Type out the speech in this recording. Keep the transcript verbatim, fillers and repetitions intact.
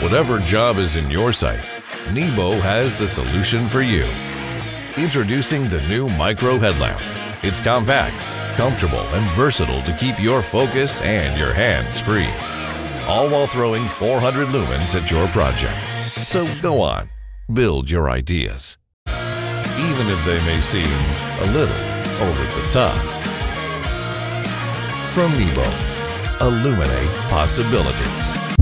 Whatever job is in your sight, Nebo has the solution for you. Introducing the new Micro Headlamp. It's compact, comfortable, and versatile to keep your focus and your hands free, all while throwing four hundred lumens at your project. So go on, build your ideas, even if they may seem a little over the top. From Nebo, illuminate possibilities.